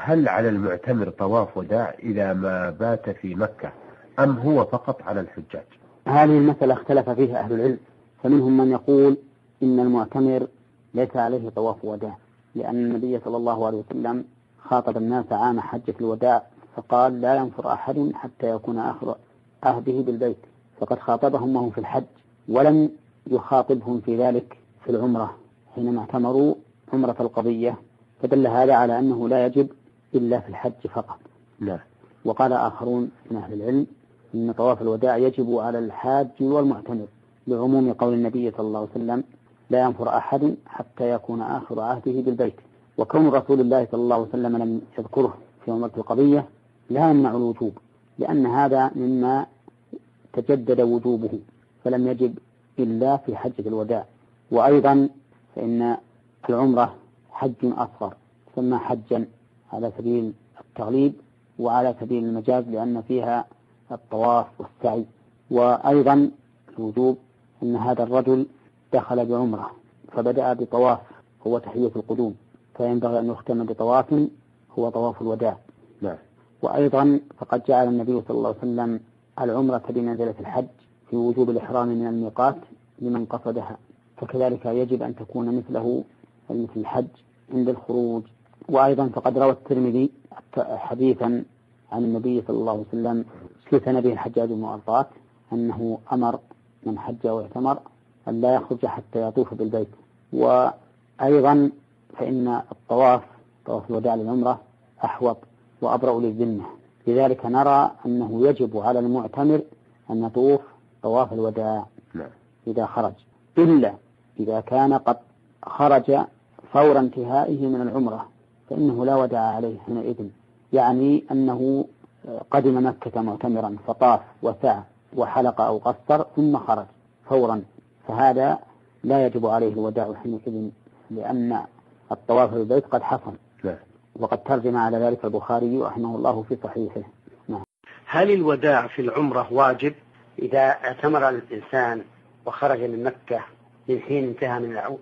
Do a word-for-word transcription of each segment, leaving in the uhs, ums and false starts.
هل على المعتمر طواف وداع إلى ما بات في مكة أم هو فقط على الحجاج؟ هذه المسألة اختلف فيها أهل العلم، فمنهم من يقول إن المعتمر ليس عليه طواف وداع، لأن النبي صلى الله عليه وسلم خاطب الناس عام حجة الوداع فقال لا ينفر أحد حتى يكون آخر عهده بالبيت، فقد خاطبهم وهم في الحج ولم يخاطبهم في ذلك في العمرة حينما اعتمروا عمرة القضية، فدل هذا على أنه لا يجب إلا في الحج فقط. لا. وقال آخرون من أهل العلم إن طواف الوداع يجب على الحاج والمعتمر لعموم قول النبي صلى الله عليه وسلم لا ينفر أحد حتى يكون آخر عهده بالبيت، وكون رسول الله صلى الله عليه وسلم لم يذكره في عمرة القضية لا يمنع الوجوب، لأن هذا مما تجدد وجوبه فلم يجب إلا في حجة الوداع. وأيضا فإن العمرة حج أصغر ثم حجا على سبيل التغليب وعلى سبيل المجاز لأن فيها الطواف والسعي. وأيضا الوجوب أن هذا الرجل دخل بعمرة فبدأ بطواف هو تحية القدوم، فينبغي أن يختم بطواف هو طواف الوداع. لا. وأيضا فقد جعل النبي صلى الله عليه وسلم العمرة بمنزلة الحج في وجوب الإحرام من الميقات لمن قصدها، فكذلك يجب أن تكون مثله مثل الحج عند الخروج. وأيضا فقد روى الترمذي حديثا عن النبي صلى الله عليه وسلم حدثنا به الحجاج بن مرثات أنه أمر من حج واعتمر أن لا يخرج حتى يطوف بالبيت. وأيضا فإن الطواف طواف الوداع للعمرة أحوط وأبرأ للذمة، لذلك نرى أنه يجب على المعتمر أن يطوف طواف الوداع إذا خرج، إلا إذا كان قد خرج فور انتهائه من العمرة فإنه لا وداع عليه حينئذ، يعني أنه قدم مكة معتمرا فطاف وسعى وحلق أو قصر ثم خرج فورا، فهذا لا يجب عليه الوداع حينئذ لأن الطواف بالبيت قد حصل. وقد ترجم على ذلك البخاري رحمه الله في صحيحه. نعم. هل الوداع في العمرة واجب إذا اعتمر الإنسان وخرج من مكة من حين انتهى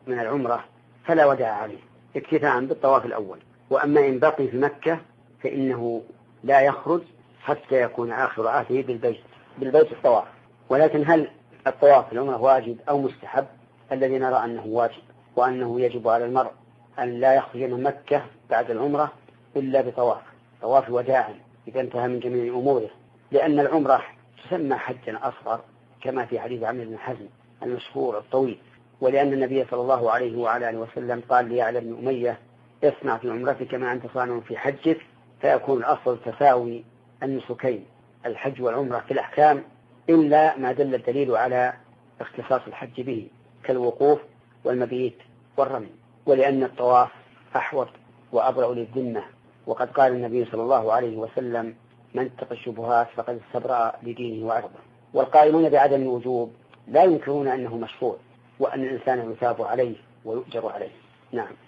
من العمرة فلا وداع عليه اكتفاء بالطواف الأول، وأما إن بقي في مكة فإنه لا يخرج حتى يكون آخر عهده بالبيت بالبيت الطواف. ولكن هل الطواف في العمرة واجب أو مستحب؟ الذي نرى أنه واجب، وأنه يجب على المرء أن لا يخرج من مكة بعد العمرة إلا بطواف طواف وداع إذا انتهى من جميع أموره، لأن العمرة تسمى حجا أصغر كما في حديث عمرو بن حزم المشهور الطويل، ولأن النبي صلى الله عليه وعلى آله وسلم قال ليعلى بن أمية اصنع في عمرتك ما أنت صانع في حجك، فيكون الأصل تساوي النسكين الحج والعمرة في الأحكام إلا ما دل الدليل على اختصاص الحج به كالوقوف والمبيت والرمي، ولأن الطواف أحوط وأبرأ للذمة، وقد قال النبي صلى الله عليه وسلم من اتقى الشبهات فقد استبرأ لدينه وعرضه. والقائلون بعدم الوجوب لا ينكرون أنه مشروع وأن الإنسان يثاب عليه ويؤجر عليه. نعم.